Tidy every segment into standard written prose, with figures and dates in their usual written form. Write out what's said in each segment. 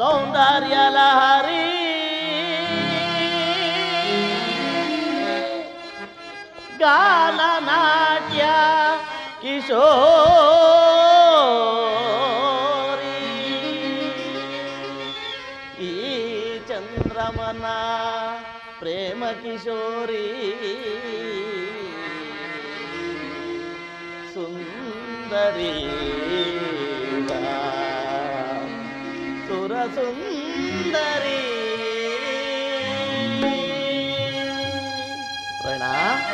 सौंदर्य लहरी गान नाट्य किशोरी ई चंद्रमना प्रेम किशोरी सुंदरी सुर सुंदरी प्रणाम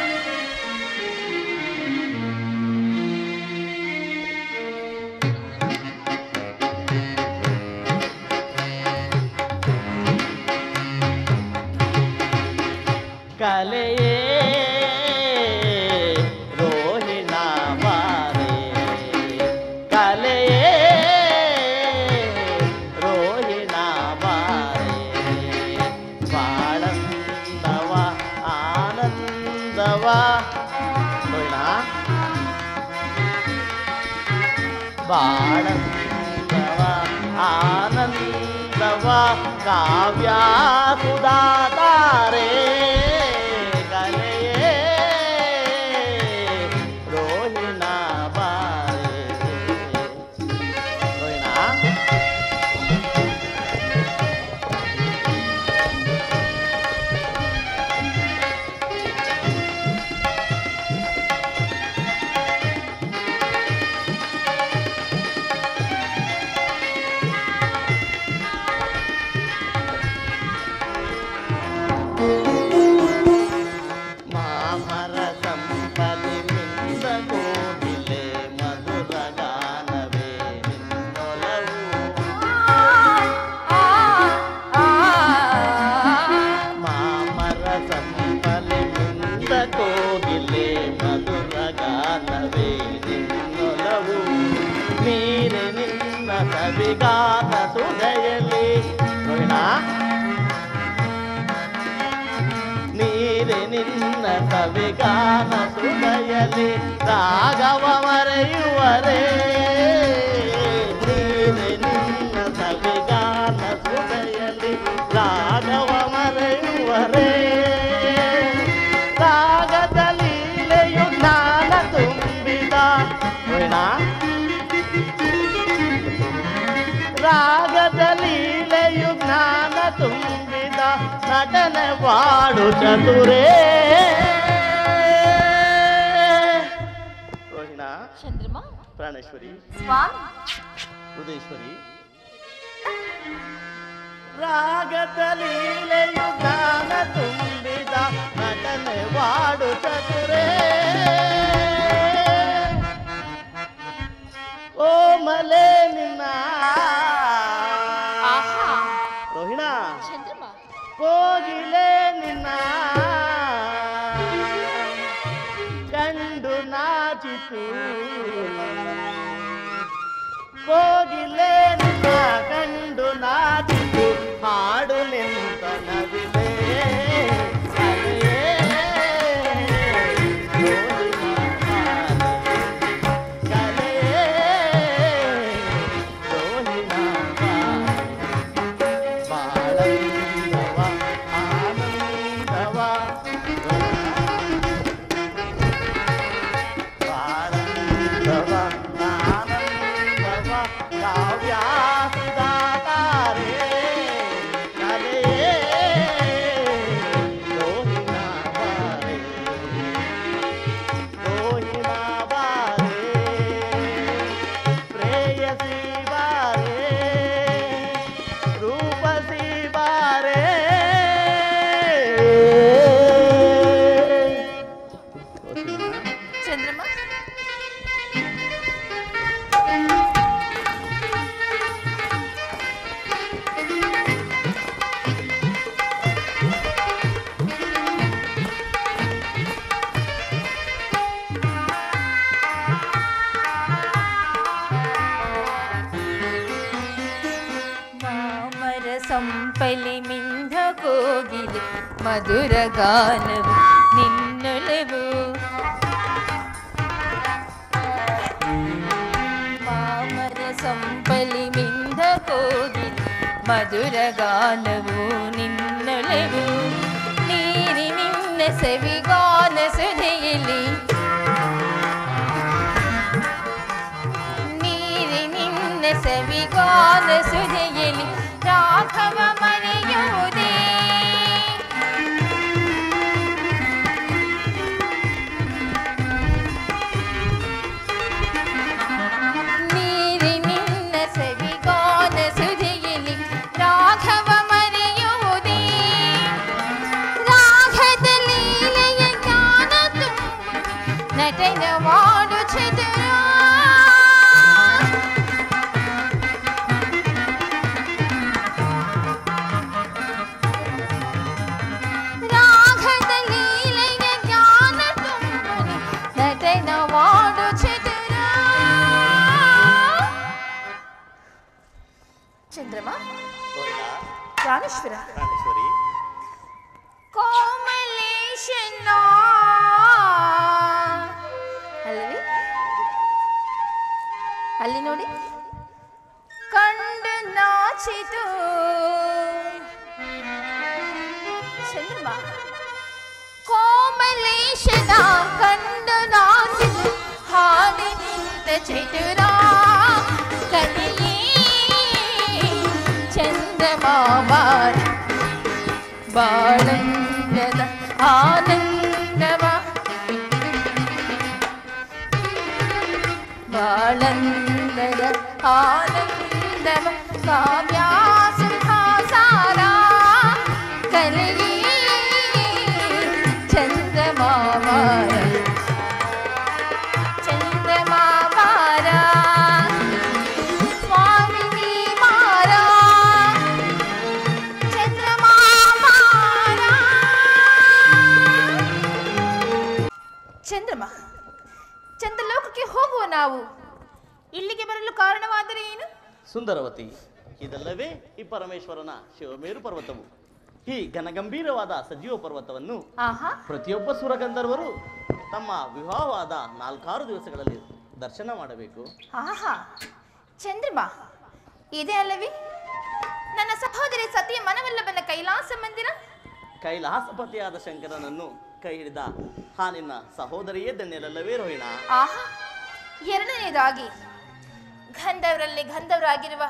बाणंदवा आनंदवा काव्या सुधा तारे गले रोहिणा बारे रोहिणा राघव मरेयुवरे ನೀನೆ ನಿನ್ನ ಸವಿಗಾನ ಸುಧೆಯಲ್ಲಿ ರಾಘವ ಮರೆಯುವರೆ ರಾಗದ ಲೀಲೆಯು ಜ್ಞಾನ ತುಂಬಿದ ವೀಣಾ ರಾಗದ ಲೀಲೆಯು ಜ್ಞಾನ ತುಂಬಿದ ನಟನೆ ವಾಡು ಚತುರೇ प्राणेश्वरी उदयेश्वरी रागत लीलेयु गान तुम्बिद नटने वाडु चतुरे ओ मले निन्ना रोहिणा कोगिले निन्ना कंडु नाचितु ಕೋಗಿಲೆ ನಿನ್ನ ಕಂಡು ನಾಚಿತು ಹಾಡು ನಿಂತ ನವಿದೆ ಮಧುರಗಾನವು ನಿನ್ನೊಲವು ಮಾಮರ ಸಂಪಲಿ ಮಿಂದ ಕೋಗಿಲು ಮಧುರ ಗಾನವು ನಿನ್ನೊಲವು ನೀರಿ ನಿನ್ನ ಸವಿಗಾನ ಸುಧೆಯಲ್ಲಿ ನೀರಿ ನಿನ್ನ ಸವಿಗಾನ ಸುಧೆಯಲ್ಲಿ ರಾಘವ ಮರೆಯುವುದೇ ಶಿವಮೇರು ಪರ್ವತವು ಈ ಘನಗಂಭೀರವಾದ ಸಜೀವ ಪರ್ವತವನ್ನು ಪ್ರತಿಯೊಬ್ಬ ಸುರಗಂಧರ್ವರು ತಮ್ಮ ವಿವಾಹವಾದ 4-6 ದಿವಸಗಳಲ್ಲಿ ದರ್ಶನ ಮಾಡಬೇಕು. ಚಂದ್ರಮ ಇದೆ ಅಲ್ಲವೇ ನನ್ನ ಸಹೋದರಿ ಸತಿಯ ಮನವೆಲ್ಲ ಬಂದ ಕೈಲಾಸ ಮಂದಿರ. ಕೈಲಾಸಪತಿಯಾದ ಶಂಕರನನ್ನು ಕೈ ಹಿಡಿದ ಆ ನಿನ್ನ ಸಹೋದರಿಯೇ ಧನ್ಯರಲ್ಲವೇ ರೋಹಿಣ. ಎರಡನೆಯದಾಗಿ ಗಂಧವರಲ್ಲಿ ಗಂಧವರಾಗಿರುವ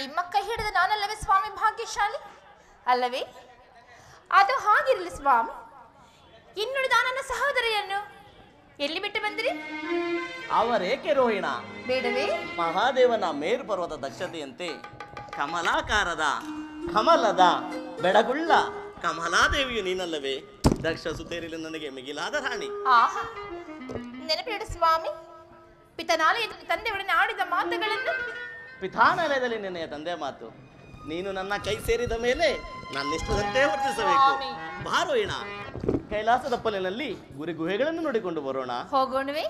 ನಿಮ್ಮ ಕೈ ಹಿಡಿದ ನಾನಲ್ಲವೇ ಸ್ವಾಮಿ ಭಾಗ್ಯಶಾಲಿ ಅಲ್ಲವೇ? ಅದು ಹಾಗಿರಲಿ ಸ್ವಾಮಿ, ಇನ್ನುಳಿದ ನನ್ನ ಸಹೋದರಿಯನ್ನು ಎಲ್ಲಿ ಬಿಟ್ಟು ಬಂದಿರಿ? ಅವರೇಕೆ ರೋಹಿಣ ಬೇಡವೇ? ಮಹಾದೇವನ ಮೇರು ಪರ್ವತ ದಕ್ಷತೆಯಂತೆ ಕಮಲಾಕಾರದ ಕಮಲದ ಬೆಡಗುಳ್ಳ ಕಮಲಾದೇವಿಯು ನೀನಲ್ಲವೇ? ದಕ್ಷ ಸುತ್ತೇರಿಲು ನನಗೆ ಮಿಗಿಲಾದ ರಾಣಿ. ಆಹಾ, ನೆನಪಿಡು ಸ್ವಾಮಿ, ಪಿತನಾಲಯದಲ್ಲಿ ತಂದೆಯೊಡನೆ ಆಡಿದ ಮಾತುಗಳನ್ನು. ಪಿತಾನಾಲಯದಲ್ಲಿ ನಿನ್ನೆಯ ತಂದೆ ಮಾತು, ನೀನು ನನ್ನ ಕೈ ಸೇರಿದ ಮೇಲೆ ನನ್ನಿಷ್ಟದಂತೆ ವರ್ತಿಸಬೇಕು. ಬಾರೋಣ, ಕೈಲಾಸದ ಪಲ್ಲಿನಲ್ಲಿ ಗುರಿ ಗುಹೆಗಳನ್ನು ನೋಡಿಕೊಂಡು ಬರೋಣ. ಹೋಗೋಣವೇ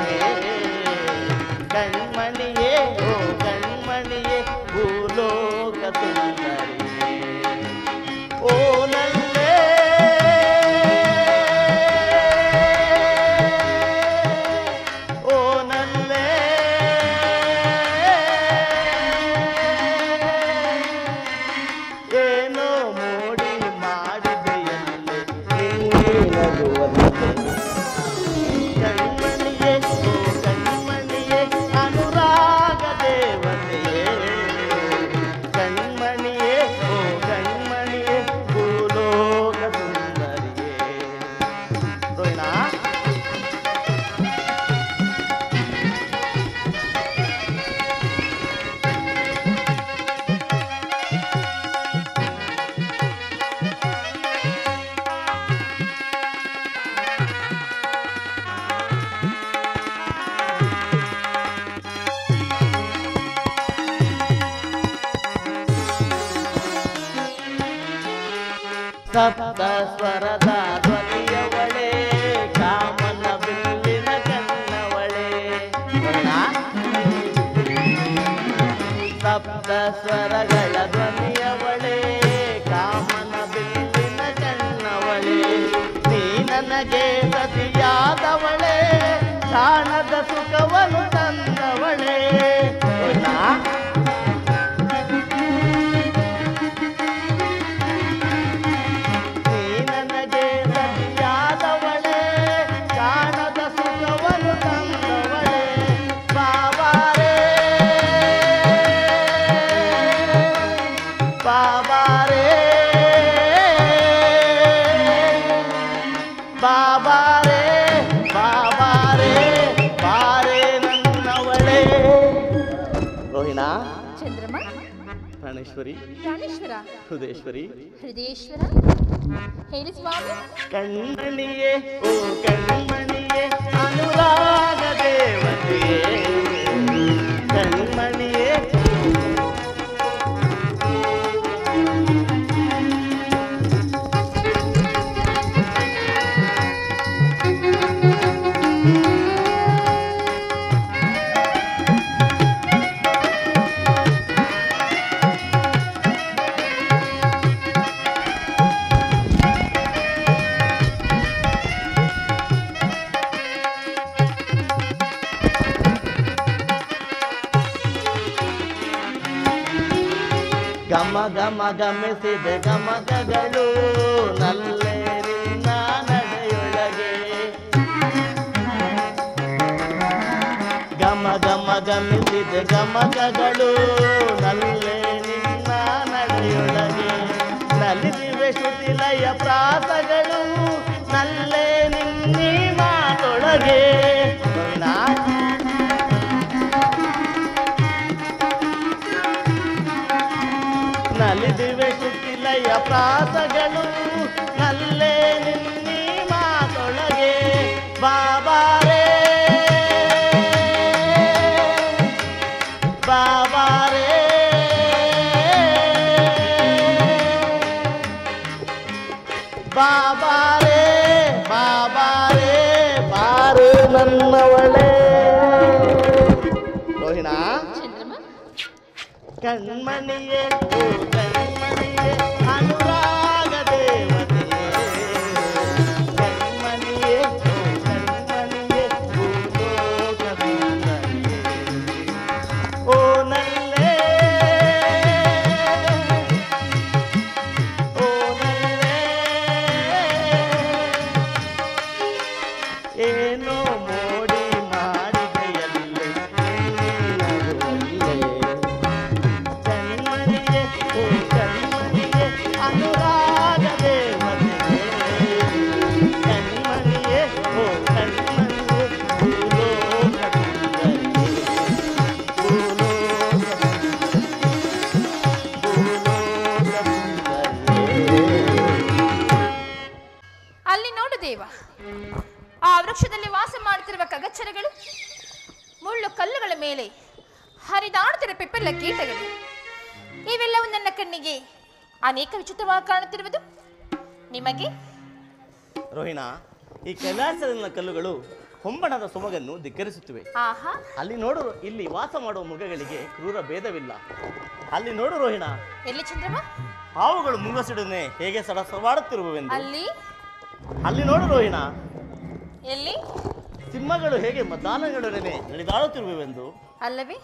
ಕಣ್ಮಣಿಯೇ ಓ ಕಣ್ಮಣಿಯೇ ಭೂಲೋಕ ಸುಂದರಿಯೇ. ಓ ಕಣ್ಮಣಿಯೇ सप्त स्वरदा ध्वनिಯವಳೆ ಕಾಮನ ಬಿಲ್ಲಿನ ಕಣ್ಣವಳೆ ಸಪ್ತ ಸ್ವರಗಳ ಧ್ವನಿಯವಳೆ ಕಾಮನ ಬಿಲ್ಲಿನ ಕಣ್ಣವಳೆ ನೀ ನನಗೆ ಸತಿಯಾದವಳೆ ಕಾಣದ ಸುಖವನ್ನು ತಂದವಳೆ ಹೃದಯೇಶ್ವರಿ ಹೃದಯೇಶ್ವರ ಹೇಳಿ ಸ್ವಾಮಿ ಕಣ್ಮಣಿಯೇ ಓ ಕಣ್ಮಣಿಯೇ ಅನುರಾಗ ದೇವತೆಯೇ ಕಣ್ಮಣಿಯೇ ಗಮಗಮಿಸಿದ ಗಮಕಗಳು ನಲ್ಲೇರಿನ ನಡೆಯೊಳಗೆ ಗಮಗಮಿಸಿದ ಗಮಕಗಳು ನಲ್ಲೇರಿನ ನಡೆಯೊಳಗೆ ನಲಿದಿವೆ ಶ್ರುತಿಲಯ ಪ್ರಾಸಗಳು ನಲ್ಲೇ ನಿನ್ನಿ ಮಾತೊಳಗೆ ನಲಿದಿವೆ ಸುತ್ತಿಲಯ ಪ್ರಾಸಗಳು ನಲ್ಲೇ ನಿನ್ನಿ ಮಾತೊಳಗೆ ಬಾಬಾರೇ ಬಾಬಾರೇ ಬಾಬಾರೇ ಬಾಬಾರೇ ಬಾರು ನನ್ನವಳೆ ರೋಹಿಣಾ ಕಣ್ಮಣಿಯೇ ಕಣ್ಮಣಿಯೇ ಅನುರಾಗ ದೇವತೆಯೇ ಕಣ್ಮಣಿಯೇ ಕಣ್ಮಣಿಯೇ ಓ ನಲ್ಲೇ ಓ ನಲ್ಲೇ ಏನೋ ಮೋಡಿ ಮಾಡಿದೆಯಲ್ಲೇ ಕಗಚ್ಚರಗಳು ಮುಳ್ಳು ಕಲ್ಲುಗಳ ಮೇಲೆ ಹರಿದಾಡುತ್ತಿರುವ ಪೆಪ್ಪೆಲ್ಲ ಕೀಟಗಳು ಇವೆಲ್ಲವೂ ನನ್ನ ಕಣ್ಣಿಗೆ ಅನೇಕ ವಿಚಿತ್ರವಾಗಿ ಕಾಣುತ್ತಿರುವುದು ನಿಮಗೆ. ರೋಹಿಣಾ, ಈ ಕೈಲಾಸದ ಕಲ್ಲುಗಳು ಹೊಂಬಣದ ಸೊಬಗನ್ನು ಧಿಕ್ಕರಿಸುತ್ತಿವೆ. ಅಲ್ಲಿ ನೋಡು, ಇಲ್ಲಿ ವಾಸ ಮಾಡುವ ಮೃಗಗಳಿಗೆ ಕ್ರೂರ ಭೇದವಿಲ್ಲ. ಅಲ್ಲಿ ನೋಡು ರೋಹಿಣಾ, ಎಲ್ಲಿ ಚಂದ್ರಮ್ಮ ಹಾವುಗಳು ಮುಂಗಸಿಡನೆ ಹೇಗೆ ಸಡಸವಾಡುತ್ತಿರುವೆಂದು. ಅಲ್ಲಿ ಅಲ್ಲಿ ನೋಡು ರೋಹಿಣಾ, ಎಲ್ಲಿ ಸಿಂಹಗಳು ಹೇಗೆ ಮದ್ದಾನಗಳೊಡನೆ ನಡೆದಾಡುತ್ತಿರುವೆವೆಂದು. ಅಲ್ಲವೇ?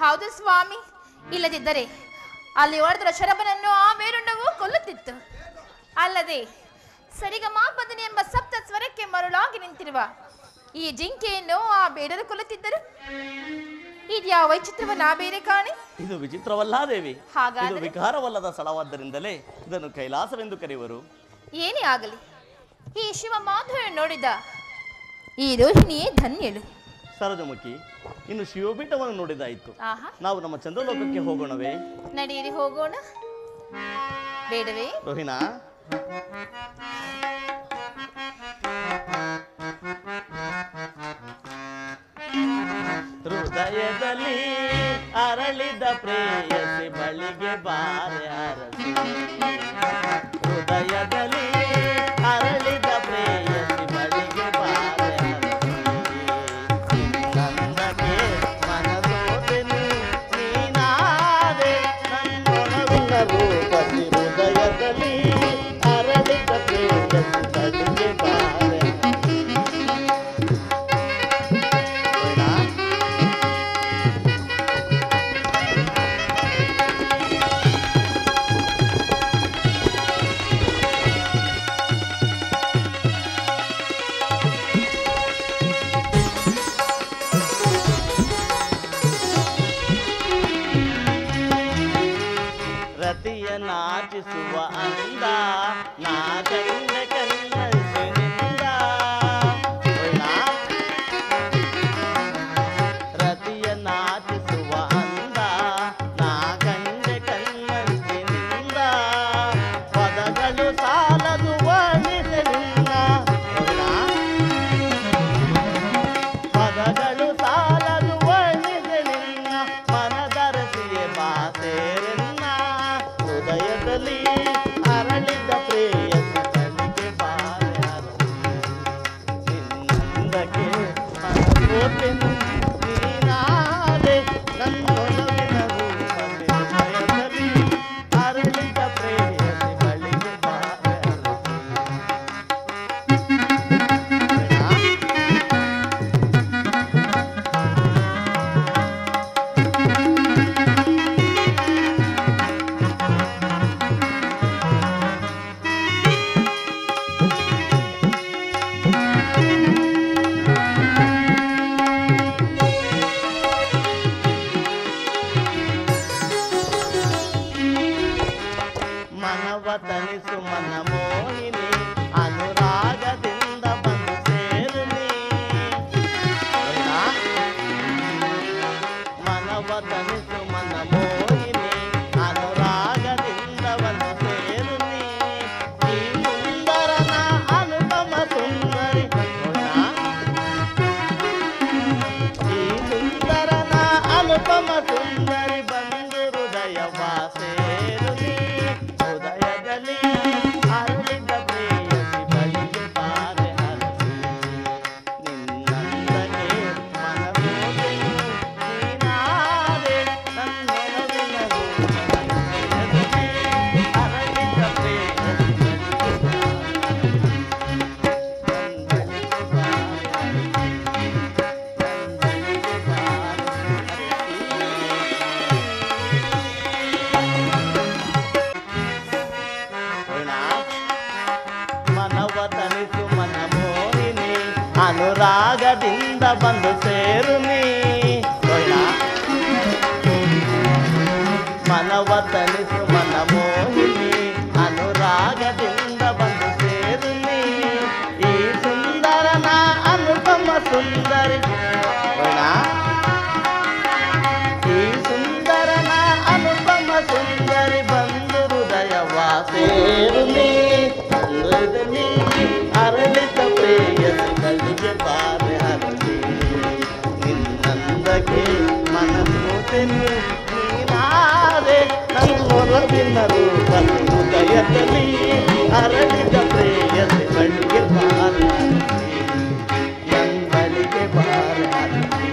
ಹೌದು ಸ್ವಾಮಿ, ಇಲ್ಲದಿದ್ದರೆ ಅಲ್ಲಿ ಹೊಡೆದ ಶರಭನನ್ನು ಆ ಮೇರುಣ್ಣವು ಕೊಲ್ಲುತ್ತಿತ್ತು. ಅಲ್ಲದೆ ಸರಿಗಮಾಪದನೆ ಎಂಬ ಸಪ್ತ ಸ್ವರಕ್ಕೆ ಮರುಳಾಗಿ ನಿಂತಿರುವ ಈ ಜಿಂಕೆಯನ್ನು ಆ ಬೇಡರು ಕೊಲ್ಲುತ್ತಿದ್ದರು. ಇದ್ಯಾವ ವೈಚಿತ್ರವನ್ನ ಬೇರೆ ಕಾಣೆ. ಇದು ವಿಚಿತ್ರವಲ್ಲ ದೇವಿ, ಹಾಗಾದರೆ ವಿಕಾರವಲ್ಲದ ಸ್ಥಳವಾದ್ದರಿಂದಲೇ ಇದನ್ನು ಕೈಲಾಸವೆಂದು ಕರೆಯುವರು. ಏನೇ ಆಗಲಿ, ಈ ಶಿವ ಮಾಧವ ನೋಡಿದ ಈ ರೋಹಿಣಿಯೇ ಧನ್ಯಳು. ಸರಜಮುಖಿ, ಇನ್ನು ಶಿವಪೀಠವನ್ನು ನೋಡಿದಾಯಿತು. ನಾವು ನಮ್ಮ ಚಂದ್ರಲೋಕಕ್ಕೆ ಹೋಗೋಣವೇ? ನಡೆಯಿರಿ, ಹೋಗೋಣ. ಬೇಡವೇ ರೋಹಿಣಾ? ಹೃದಯದಲ್ಲಿ ಅರಳಿದ ಪ್ರೇಯಸಿ ಬಳಿಗೆ ಬಾರ್ಯಾರ ಹೃದಯದ सतिय नाच सुवंदा नाचंद कन्या अनुरागदिंद बंद सेरुनी मनवतनिसु मन मोहिनी अनुरागदिंद बंद सेरुनी ई सुंदरना अनुपम सुंदरी ई सुंदरना अनुपम सुंदरी बंधु हृदय वासेरुनी हृदयनी अरलित प्रेयसी कलिगे बार हरली निन्नंदगे मनसूतिनि नीनादे नन्नोरविन रूपनि उदयतली अरलित प्रेयसी कलिगे बार हरली यंबलिगे बार हरली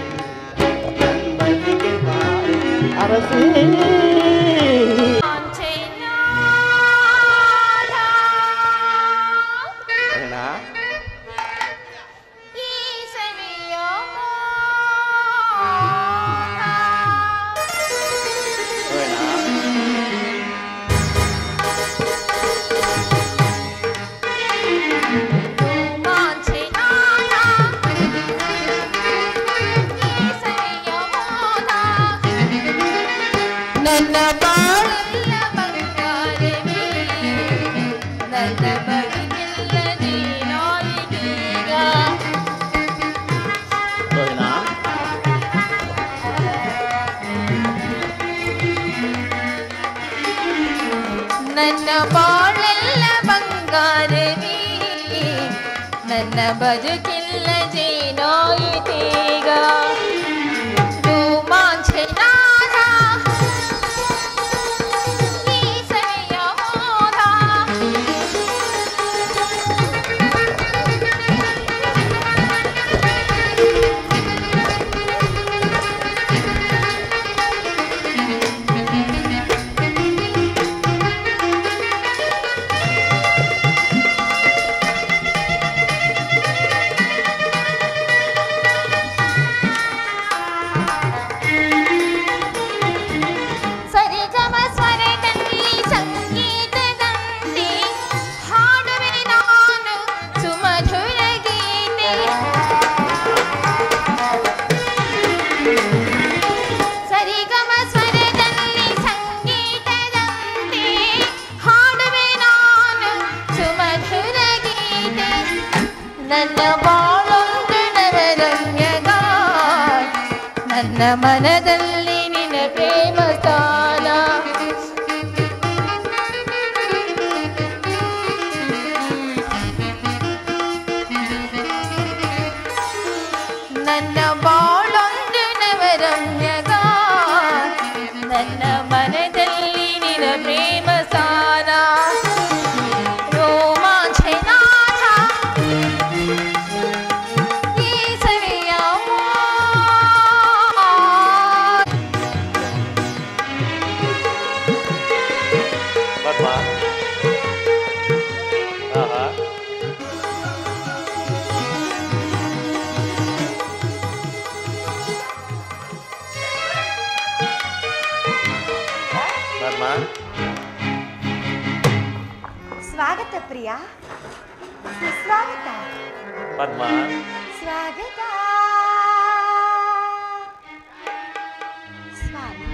यंबलिगे बार अरसी ನನ್ನ ಬಾಳೊಂದೆನರಣ್ಯಗಾಳ ನನ್ನ ಮನದಲ್ಲಿ ನಿನ್ನ ಪ್ರೇಮ ತಾನ ನನ್ನ ಬಾಳೊಂದೆನರಣ್ಯಗಾಳ ನನ್ನ ಮನದಲ್ಲಿ ನಿನ್ನ ಪ್ರೇಮ ತಾನ स्वागत पद्मा स्वागत स्वामी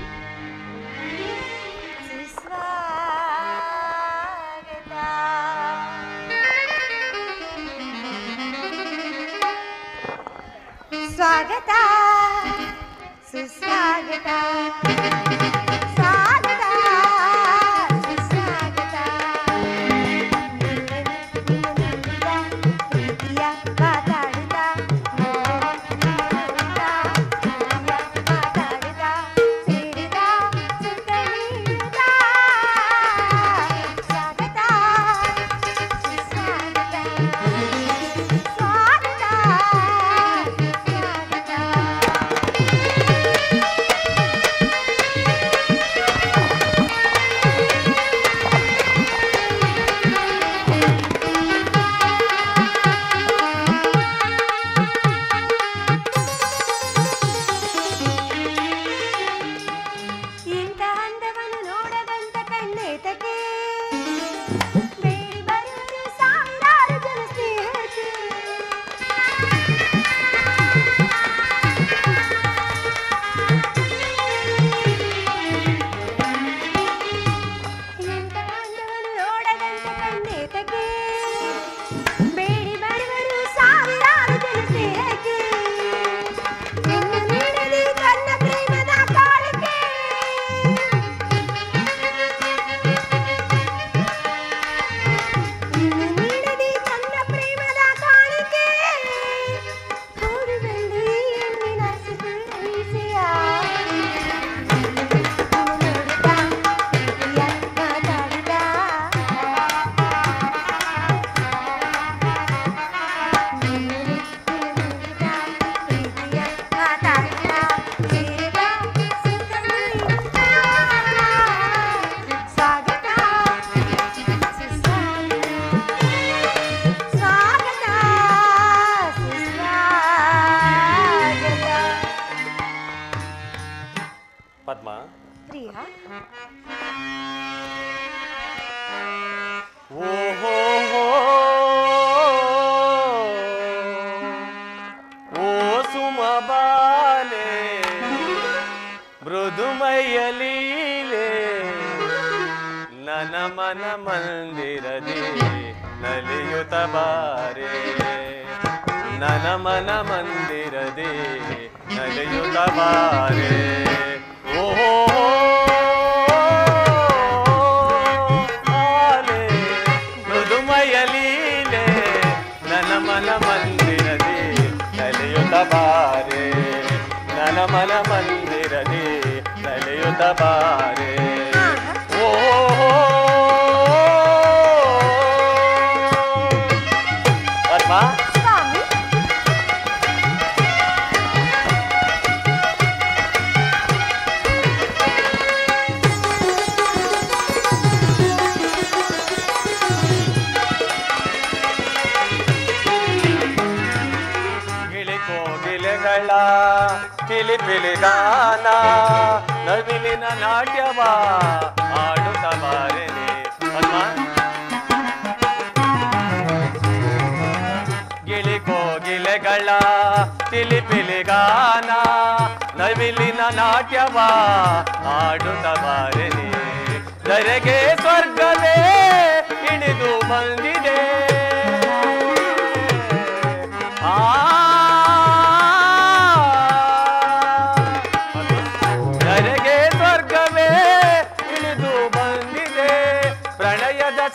स्वागत स्वागत सुस्वागत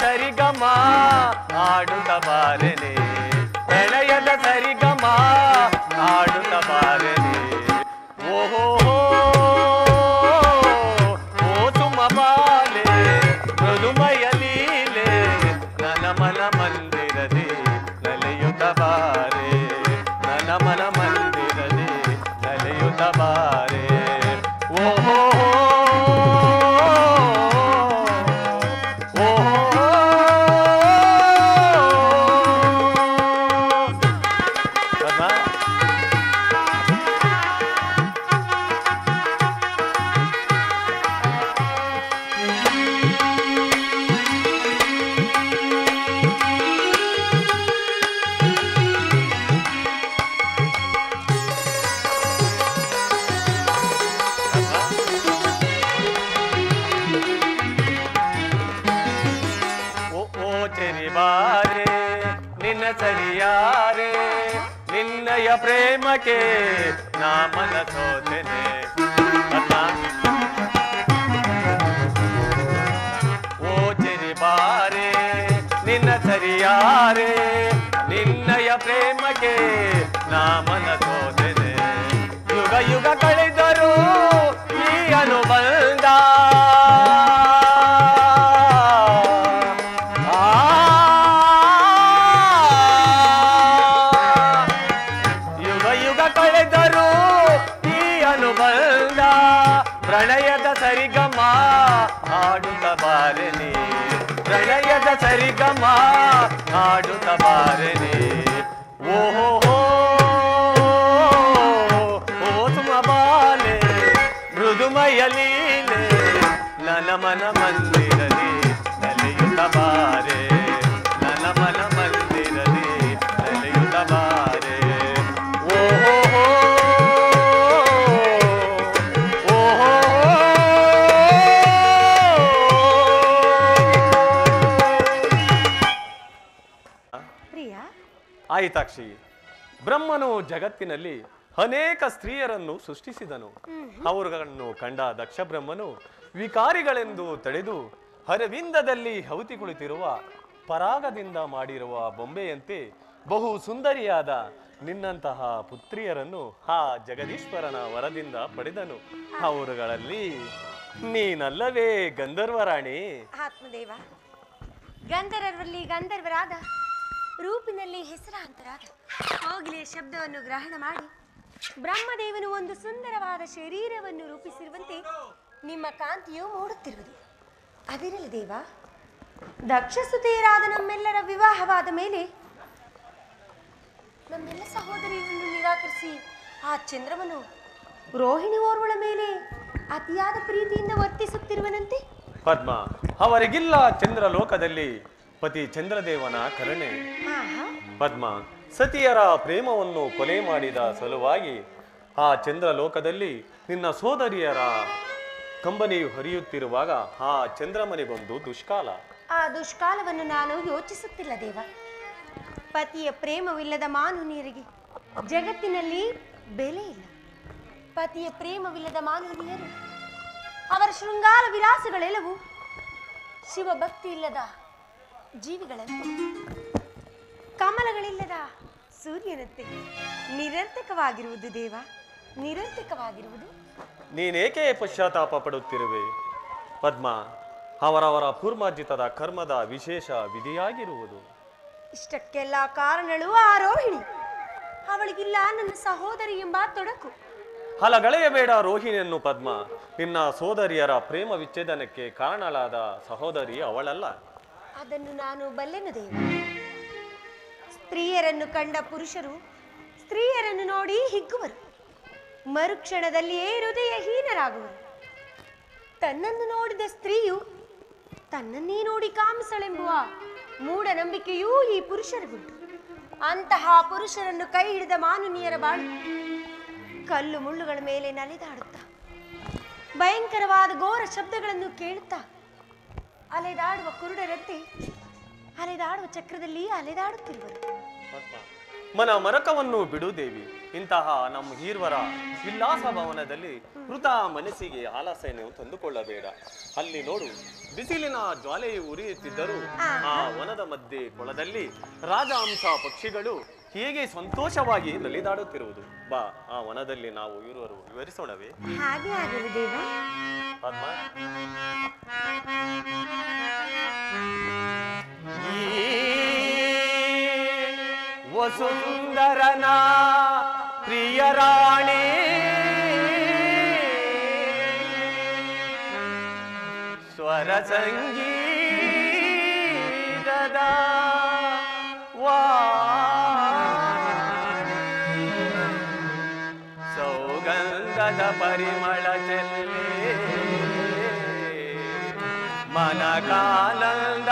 ಸರಿಗಮಾ ಆಡುತ್ತ ಬಾರನೆ ಬೆಳೆಯದ ಸರಿಗಮಾ ಆಡುತ್ತ ಬಾರನೆ ಓಹೋ ಆಯಿತಾಕ್ಷಿ. ಬ್ರಹ್ಮನು ಜಗತ್ತಿನಲ್ಲಿ ಅನೇಕ ಸ್ತ್ರೀಯರನ್ನು ಸೃಷ್ಟಿಸಿದನು. ಅವರನ್ನು ಕಂಡ ದಕ್ಷ ಬ್ರಹ್ಮನು ವಿಕಾರಿಗಳೆಂದು ತಡೆದು ಅರವಿಂದದಲ್ಲಿ ಹೌತಿ ಕುಳಿತಿರುವ ಪರಾಗದಿಂದ ಮಾಡಿರುವ ಬೊಂಬೆಯಂತೆ ಬಹು ಸುಂದರಿಯಾದ ನಿನ್ನಂತಹ ಪುತ್ರಿಯರನ್ನು ಆ ಜಗದೀಶ್ವರನ ವರದಿಂದ ಪಡೆದನು. ಅವರುಗಳಲ್ಲಿ ನೀನಲ್ಲವೇ ಗಂಧರ್ವರಾಣಿ. ಆತ್ಮದೇವ, ಗಂಧರ್ವರಲ್ಲಿ ಗಂಧರ್ವರಾದ, ರೂಪಿನಲ್ಲಿ ಹೆಸರಾಂತರಾದ, ಹೋಗಲೇ ಶಬ್ದವನ್ನು ಗ್ರಹಣ ಮಾಡಿ ಬ್ರಹ್ಮದೇವನು ಒಂದು ಸುಂದರವಾದ ಶರೀರವನ್ನು ರೂಪಿಸಿರುವಂತೆ ನಿಮ್ಮ ಕಾಂತಿಯು ಮೂಡುತ್ತಿರುವುದು. ಅದಿರಲಿ ದೇವ, ದಕ್ಷಸುತೆಯರಾದ ನಮ್ಮೆಲ್ಲರ ವಿವಾಹವಾದ ಮೇಲೆ ನಮ್ಮೆಲ್ಲ ಸಹೋದರಿಯನ್ನು ನಿರಾಕರಿಸಿ ಆ ಚಂದ್ರಮನು ರೋಹಿಣಿ ಓರ್ವಳ ಮೇಲೆ ಅತಿಯಾದ ಪ್ರೀತಿಯಿಂದ ವರ್ತಿಸುತ್ತಿರುವನಂತೆ. ಪದ್ಮ, ಅವರಿಗಿಲ್ಲ ಚಂದ್ರ ಲೋಕದಲ್ಲಿ ಪತಿ ಚಂದ್ರದೇವನ ಕರುಣೆ. ಪದ್ಮ, ಸತಿಯರ ಪ್ರೇಮವನ್ನು ಕೊಲೆ ಮಾಡಿದ ಸಲುವಾಗಿ ಆ ಚಂದ್ರಲೋಕದಲ್ಲಿ ನಿನ್ನ ಸೋದರಿಯರ ಕಂಬನಿ ಹರಿಯುತ್ತಿರುವಾಗ ಆ ಚಂದ್ರಮನಿಗೊಂದು ದುಷ್ಕಾಲ. ಆ ದುಷ್ಕಾಲವನ್ನು ನಾನು ಯೋಚಿಸುತ್ತಿಲ್ಲ ದೇವ. ಪತಿಯ ಪ್ರೇಮವಿಲ್ಲದ ಮಾನುನಿಯರಿಗೆ ಜಗತ್ತಿನಲ್ಲಿ ಬೆಲೆ ಇಲ್ಲ. ಪತಿಯ ಪ್ರೇಮವಿಲ್ಲದ ಮಾನುನಿಯರು, ಅವರ ಶೃಂಗಾರ ವಿಲಾಸಗಳೆಲ್ಲವೂ ಶಿವಭಕ್ತಿ ಇಲ್ಲದ ಜೀವಿಗಳಂತೆ, ಕಮಲಗಳಿಲ್ಲದ ಸೂರ್ಯನಂತೆ ನಿರರ್ಥಕವಾಗಿರುವುದು ದೇವ, ನಿರರ್ಥಕವಾಗಿರುವುದು. ನೀನೇಕೆ ಪಶ್ಚಾತ್ತಾಪ ಪಡುತ್ತಿರುವೆ ಪದ್ಮ? ಅವರವರ ಪೂರ್ವಾರ್ಜಿತದ ಕರ್ಮದ ವಿಶೇಷ ವಿಧಿಯಾಗಿರುವುದು. ಇಷ್ಟಕ್ಕೆಲ್ಲ ಕಾರಣಳು ಆರೋಹಿಣಿ. ಅವಳಿಗಿಲ್ಲ ನನ್ನ ಸಹೋದರಿ ಎಂಬ ತೊಡಕು. ಹಲಗಳೆಯಬೇಡ ರೋಹಿಣಿಯನ್ನು ಪದ್ಮ. ನಿನ್ನ ಸೋದರಿಯರ ಪ್ರೇಮ ವಿಚ್ಛೇದನಕ್ಕೆ ಕಾರಣಳಾದ ಸಹೋದರಿ ಅವಳಲ್ಲ. ಅದನ್ನು ನಾನು ಬಲ್ಲೆನು ದೇವ. ಸ್ತ್ರೀಯರನ್ನು ಕಂಡ ಪುರುಷರು ಸ್ತ್ರೀಯರನ್ನು ನೋಡಿ ಹಿಗ್ಗುವರು, ಮರುಕ್ಷಣದಲ್ಲಿಯೇ ಹೃದಯ ಹೀನರಾಗುವರು. ತನ್ನನ್ನು ನೋಡಿದ ಸ್ತ್ರೀಯು ತನ್ನನ್ನೇ ನೋಡಿ ಕಾಮಿಸಳೆಂಬುವ ಮೂಢನಂಬಿಕೆಯೂ ಈ ಪುರುಷರಿಗುಂಟು. ಅಂತಹ ಪುರುಷರನ್ನು ಕೈ ಹಿಡಿದ ಮಾನುನಿಯರ ಬಾಳು ಕಲ್ಲು ಮುಳ್ಳುಗಳ ಮೇಲೆ ನಲಿದಾಡುತ್ತಾ, ಭಯಂಕರವಾದ ಘೋರ ಶಬ್ದಗಳನ್ನು ಕೇಳುತ್ತಾ ಅಲೆದಾಡುವ ಕುರುಡರಂತೆ ಅಲೆದಾಡುವ ಚಕ್ರದಲ್ಲಿ ಅಲೆದಾಡುತ್ತಿರುವರು. मन ಮರಕವನ್ನು ಬಿಡು ದೇವಿ. ಇಂತಹ ನಮ್ಮ ಹೀರ್ವರ ವಿಲಾಸ ಭವನದಲ್ಲಿ ಮೃತ ಮನಸ್ಸಿಗೆ ಆಲಸೆಯನ್ನು ತಂದುಕೊಳ್ಳಬೇಡ. ಅಲ್ಲಿ ನೋಡು, ಬಿಸಿಲಿನ ಜ್ವಾಲೆಯು ಉರಿಯುತ್ತಿದ್ದರೂ ಆ ವನದ ಮಧ್ಯೆ ಕೊಳದಲ್ಲಿ ರಾಜಹಂಸ ಪಕ್ಷಿಗಳು ಹೇಗೆ ಸಂತೋಷವಾಗಿ ನಲಿದಾಡುತ್ತಿರುವುದು. ಬಾ, ಆ ವನದಲ್ಲಿ ನಾವು ಇರುವರು ವಿವರಿಸೋಣವೇ? ಹಾಗೆ ಆಗಲಿ ದೇವ. ಪದ್ಮ, ವಸುಂದರನಾ ಪ್ರಿಯರಾಣಿ ಸ್ವರ ಸಂಗೀತದ ವಾ ಸೌಗಂಧದ ಪರಿಮಳ ಚೆಲ್ಲಿ ಮನಕಾನಂದ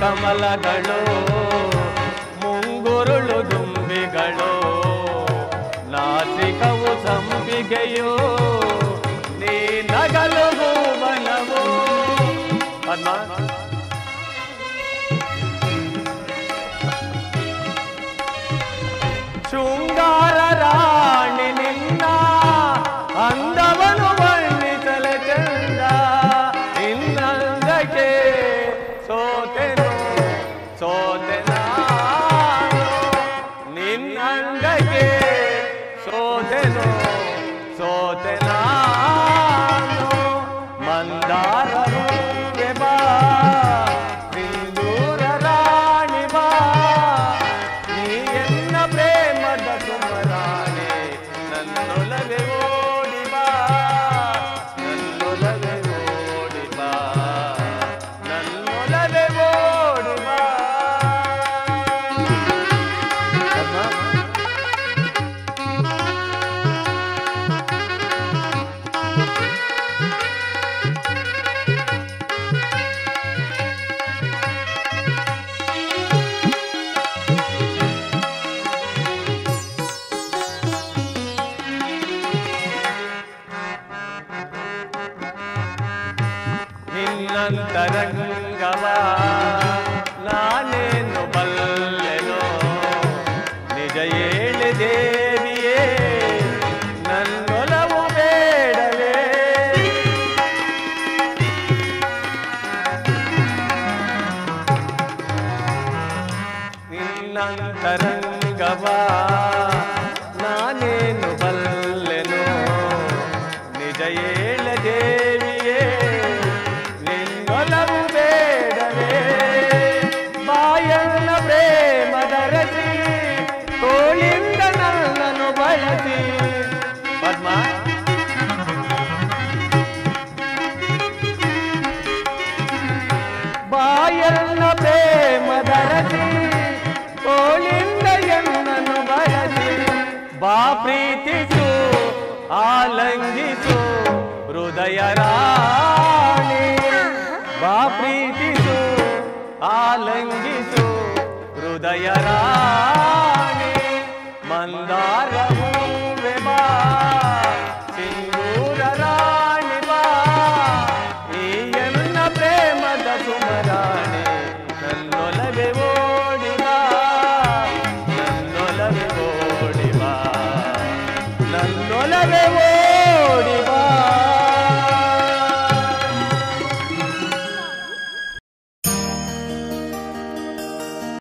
ಕಮಲಗಳು ಮುಂಗುರುಳು ದುಂಬಿಗಳು ನಾಸಿಕವು ಸಂಪಿಗೆಯೋ ನೀ ನಗಲು ಭುವನವೋ. ಪದ್ಮ, ಶೃಂಗಾರ ರಾಣಿ ನಿನ್ನ ಅಂದವನು ಬಣ್ಣಿಸಲೆ ಚಂದ ಇನ್ನಂದಕ್ಕೆ ತರಂಗವ ನಾನೇನು ಬಲ್ಲೆನೋ तरंगवा नानेनु बल्लेनु निजयेल देविये निन्नोलवु बेडवे बायन्न प्रेमदरसी तोलिंद नन्ननु बळसी। पद्मा बायन्न प्रेमदरसी बा प्रीतिसु आलंगिसु हृदय राणी बा प्रीतिसु आलंगिसु हृदय राणी।